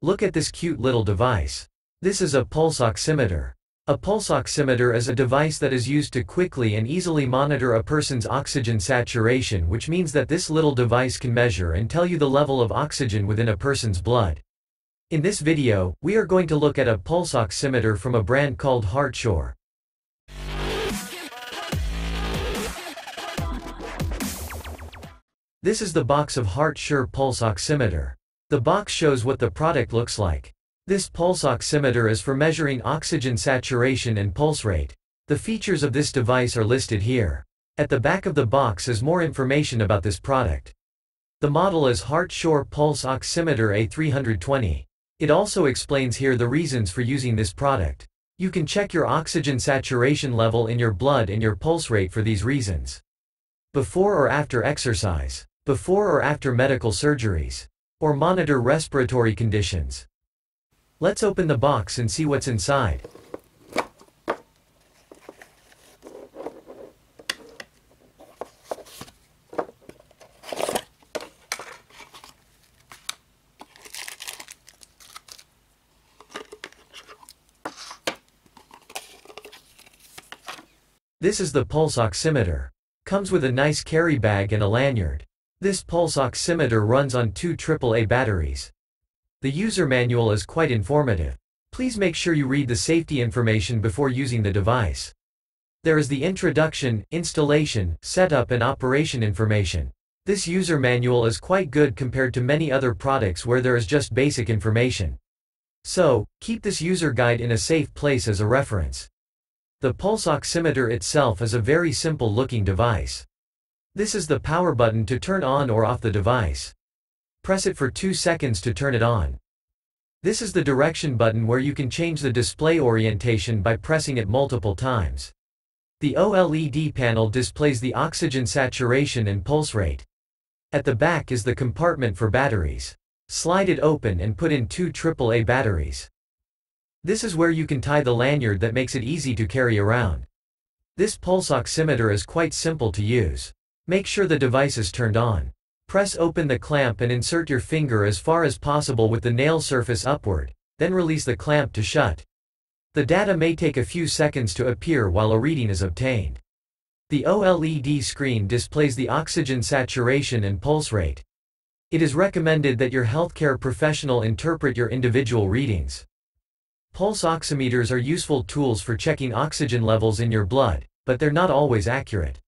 Look at this cute little device. This is a pulse oximeter. A pulse oximeter is a device that is used to quickly and easily monitor a person's oxygen saturation, which means that this little device can measure and tell you the level of oxygen within a person's blood. In this video, we are going to look at a pulse oximeter from a brand called HeartSure. This is the box of HeartSure Pulse Oximeter. The box shows what the product looks like. This pulse oximeter is for measuring oxygen saturation and pulse rate. The features of this device are listed here. At the back of the box is more information about this product. The model is HeartSure Pulse Oximeter A320. It also explains here the reasons for using this product. You can check your oxygen saturation level in your blood and your pulse rate for these reasons. Before or after exercise, before or after medical surgeries, or monitor respiratory conditions. Let's open the box and see what's inside. This is the pulse oximeter. Comes with a nice carry bag and a lanyard. This pulse oximeter runs on two AAA batteries. The user manual is quite informative. Please make sure you read the safety information before using the device. There is the introduction, installation, setup and operation information. This user manual is quite good compared to many other products where there is just basic information. So, keep this user guide in a safe place as a reference. The pulse oximeter itself is a very simple looking device. This is the power button to turn on or off the device. Press it for 2 seconds to turn it on. This is the direction button where you can change the display orientation by pressing it multiple times. The OLED panel displays the oxygen saturation and pulse rate. At the back is the compartment for batteries. Slide it open and put in 2 AAA batteries. This is where you can tie the lanyard that makes it easy to carry around. This pulse oximeter is quite simple to use. Make sure the device is turned on. Press open the clamp and insert your finger as far as possible with the nail surface upward, then release the clamp to shut. The data may take a few seconds to appear while a reading is obtained. The OLED screen displays the oxygen saturation and pulse rate. It is recommended that your healthcare professional interpret your individual readings. Pulse oximeters are useful tools for checking oxygen levels in your blood, but they're not always accurate.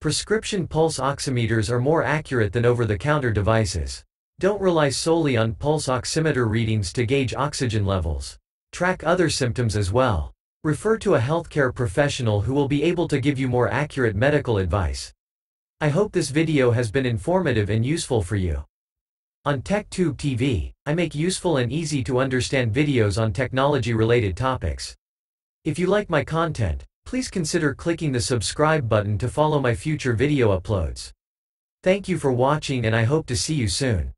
Prescription pulse oximeters are more accurate than over-the-counter devices. Don't rely solely on pulse oximeter readings to gauge oxygen levels. Track other symptoms as well. Refer to a healthcare professional who will be able to give you more accurate medical advice. I hope this video has been informative and useful for you. On TechTubeTV, I make useful and easy to understand videos on technology-related topics. If you like my content, please consider clicking the subscribe button to follow my future video uploads. Thank you for watching and I hope to see you soon.